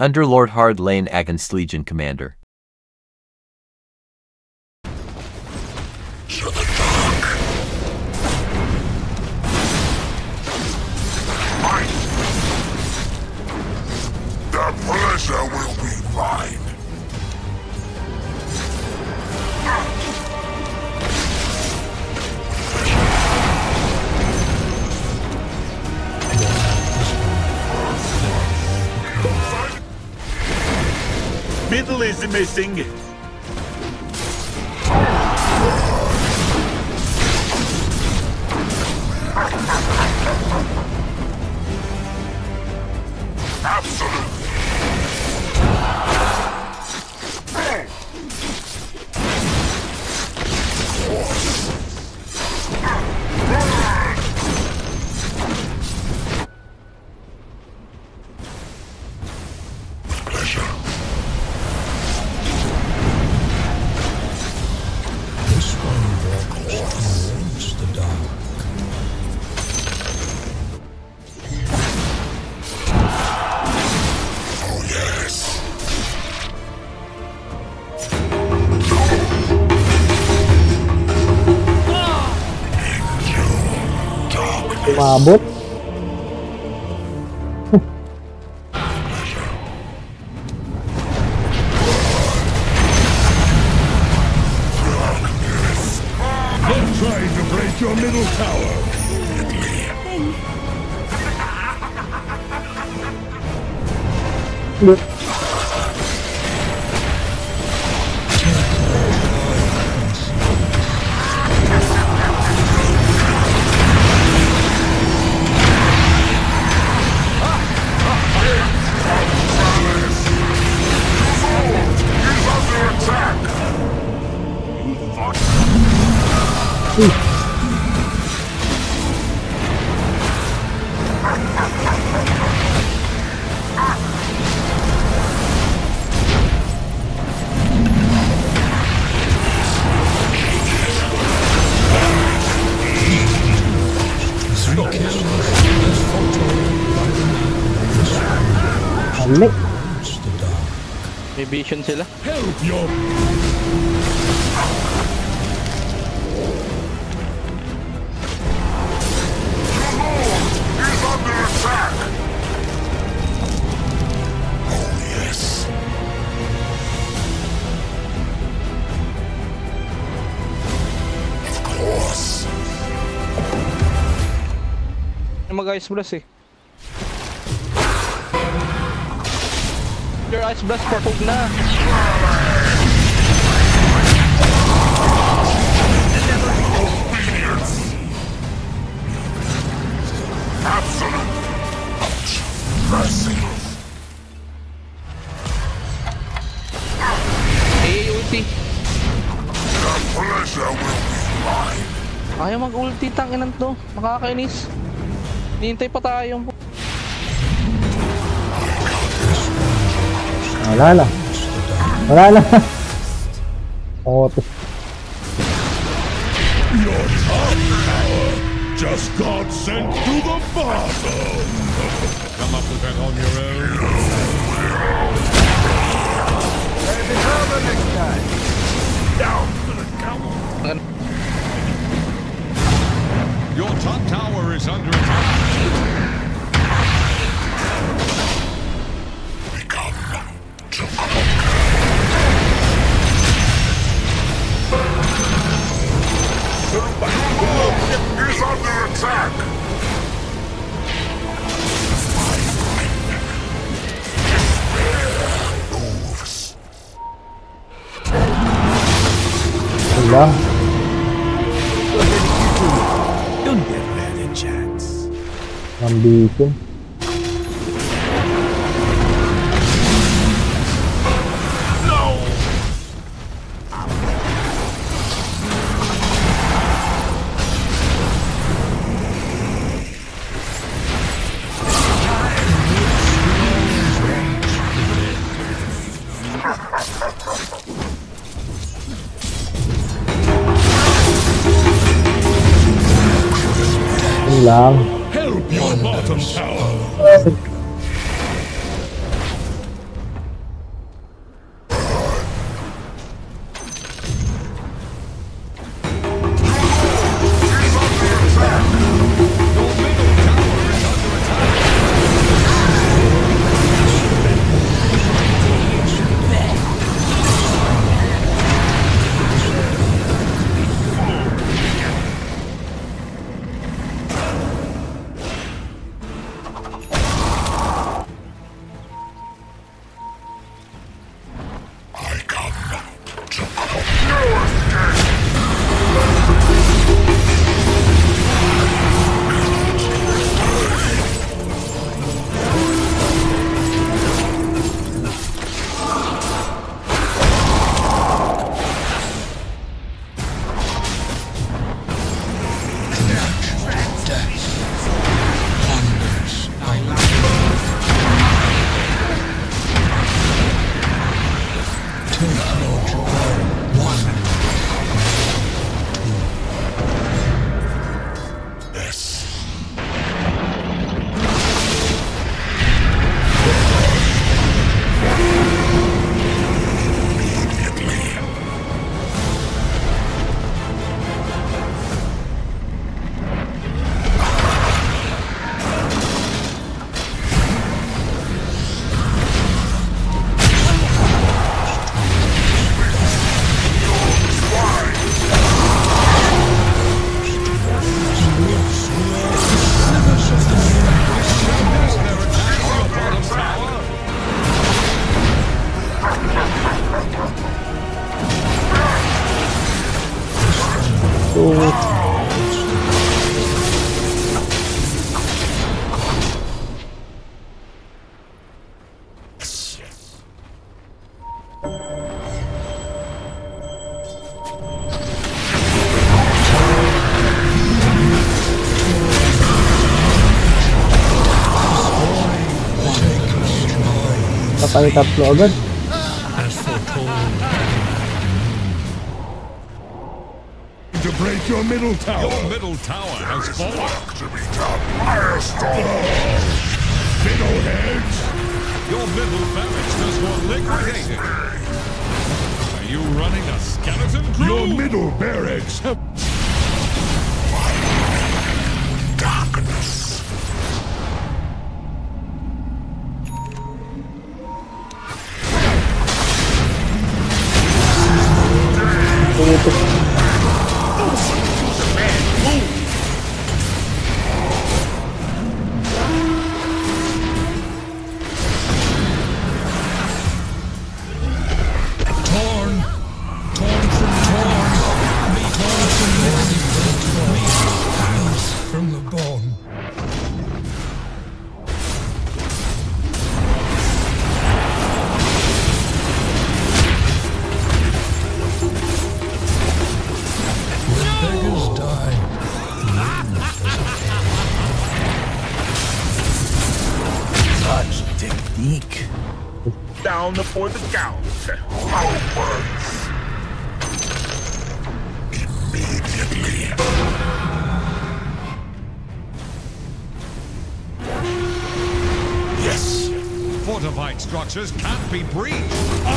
Underlord hard lane against Legion Commander. You're the dog. Mine. The pleasure will be mine. Middle is missing. Absolutely. Mabut. They're trying to break your middle tower. Vision sila. Help your... Mag-ice blast eh. Your ice blast purple na. Absolute mercy. Hey, ulti. The pleasure will be mine. Ayaw mag-ulti, tanginan to. Makakainis. Nihintay pa tayo. Wala na. Oh, your top power just got sent to the bottom. Come up with that on your own. Let it happen next time. Down to the count. Your top tower is under attack. He's under attack. Moves. Hello. Don't give that a chance. I'm beaten. Help your bottom tower. Gut. Tatlo agad. To break your middle tower. Your middle tower has fallen. To become Firestorm. Fiddleheads. Your middle barracks were liquidated. Are you running a skeleton crew? Your middle barracks have darkness. For the gout. Outwards. Immediately. Yes. Fortified structures can't be breached. You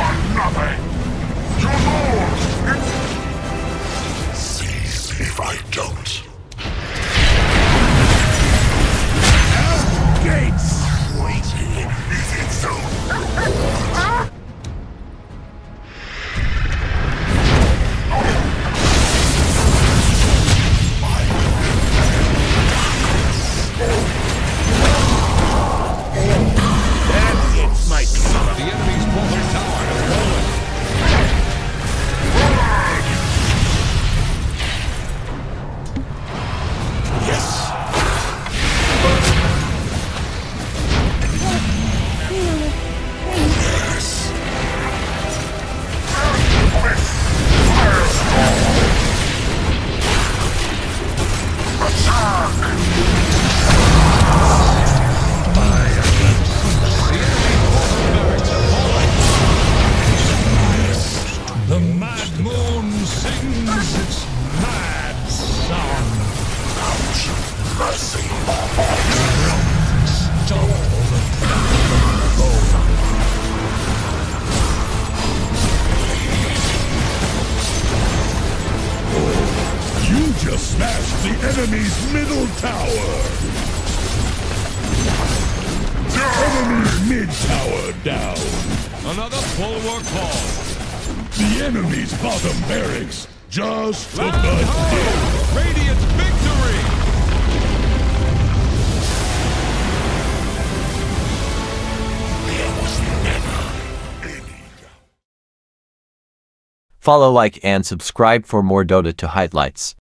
are nothing. You lose. If I don't. Gates! Waiting is its own reward. That hits my top. The enemy's mother tower has fallen. Follow, like, and subscribe for more Dota 2 highlights.